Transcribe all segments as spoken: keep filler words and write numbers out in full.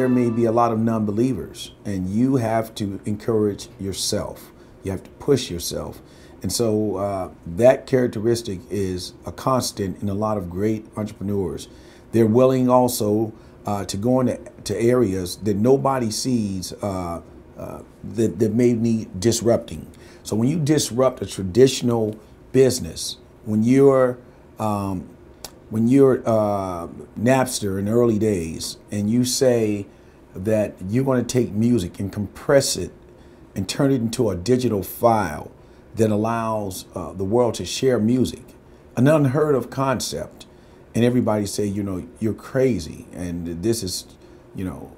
there may be a lot of non-believers, and you have to encourage yourself. You have to push yourself. And so uh, that characteristic is a constant in a lot of great entrepreneurs. They're willing also uh, to go into to areas that nobody sees uh, uh, that, that may need disrupting. So when you disrupt a traditional business, when you're um, when you're uh, Napster in the early days, and you say that you're going to take music and compress it and turn it into a digital file that allows uh, the world to share music, an unheard of concept. And everybody say, you know, you're crazy, and this is, you know,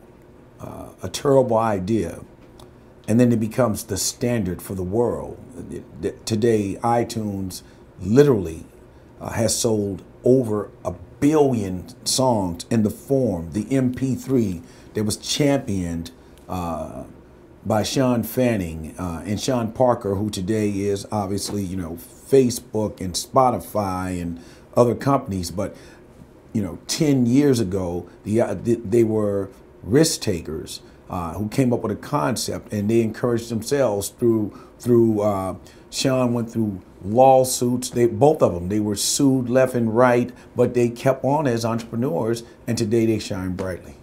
uh, a terrible idea. And then it becomes the standard for the world. Today, iTunes literally uh, has sold over a billion songs in the form, the M P three that was championed uh, by Shawn Fanning uh, and Sean Parker, who today is obviously, you know, Facebook and Spotify and other companies. But, you know, ten years ago, the, uh, they were risk takers uh, who came up with a concept, and they encouraged themselves through, through uh, Sean went through lawsuits. They, both of them, they were sued left and right, but they kept on as entrepreneurs, and today they shine brightly.